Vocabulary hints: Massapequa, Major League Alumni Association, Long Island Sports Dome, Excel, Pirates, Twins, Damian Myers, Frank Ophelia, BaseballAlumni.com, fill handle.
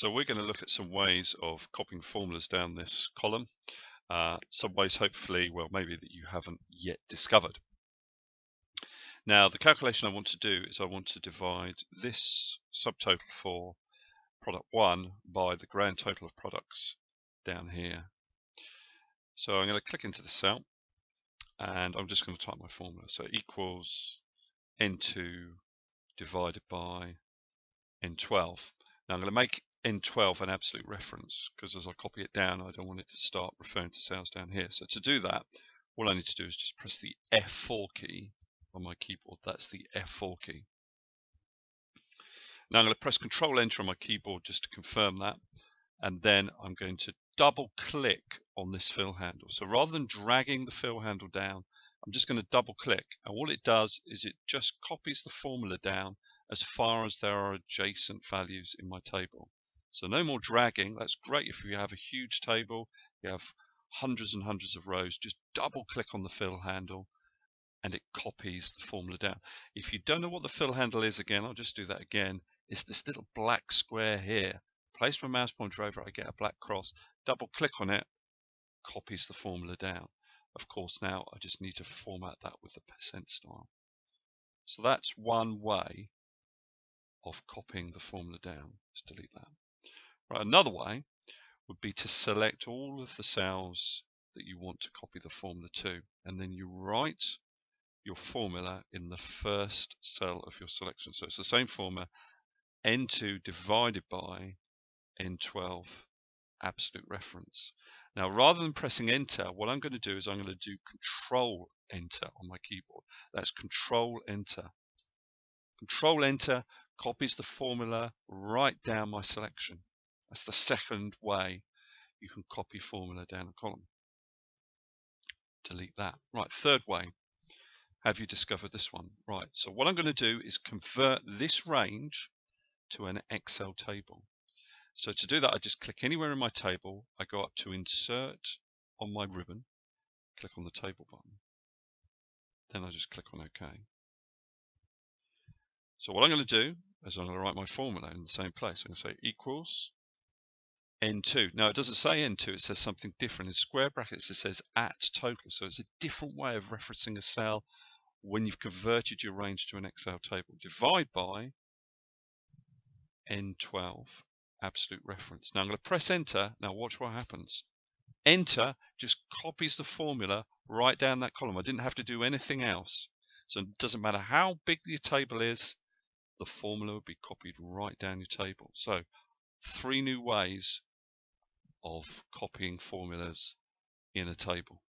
So we're going to look at some ways of copying formulas down this column, some ways hopefully, well, maybe that you haven't yet discovered. Now the calculation I want to do is I want to divide this subtotal for product 1 by the grand total of products down here. So I'm going to click into the cell and I'm just going to type my formula. So equals N2 divided by N12. Now I'm going to make N12 an absolute reference because as I copy it down I don't want it to start referring to cells down here. So to do that all I need to do is just press the F4 key on my keyboard. That's the F4 key. Now I'm going to press Control Enter on my keyboard just to confirm that, and then I'm going to double click on this fill handle. So rather than dragging the fill handle down, I'm just going to double click, and all it does is it just copies the formula down as far as there are adjacent values in my table. So no more dragging. That's great if you have a huge table, you have hundreds and hundreds of rows. Just double click on the fill handle and it copies the formula down. If you don't know what the fill handle is, again, I'll just do that again. It's this little black square here. Place my mouse pointer over, I get a black cross, double click on it, copies the formula down. Of course, now I just need to format that with the percent style. So that's one way of copying the formula down. Let's delete that. Right, another way would be to select all of the cells that you want to copy the formula to, and then you write your formula in the first cell of your selection. So it's the same formula, N2 divided by N12 absolute reference. Now rather than pressing enter, what I'm going to do is I'm going to do Control Enter on my keyboard. That's Control Enter. Control Enter copies the formula right down my selection. That's the second way you can copy formula down a column. Delete that. Right, third way. Have you discovered this one? Right, so what I'm going to do is convert this range to an Excel table. So to do that, I just click anywhere in my table. I go up to Insert on my ribbon, click on the Table button. Then I just click on OK. So what I'm going to do is I'm going to write my formula in the same place. I'm going to say equals N2. Now it doesn't say N2, it says something different. In square brackets, it says at total. So it's a different way of referencing a cell when you've converted your range to an Excel table. Divide by N12. Absolute reference. Now I'm going to press enter. Now watch what happens. Enter just copies the formula right down that column. I didn't have to do anything else. So it doesn't matter how big your table is, the formula will be copied right down your table. So three new ways of copying formulas in a table.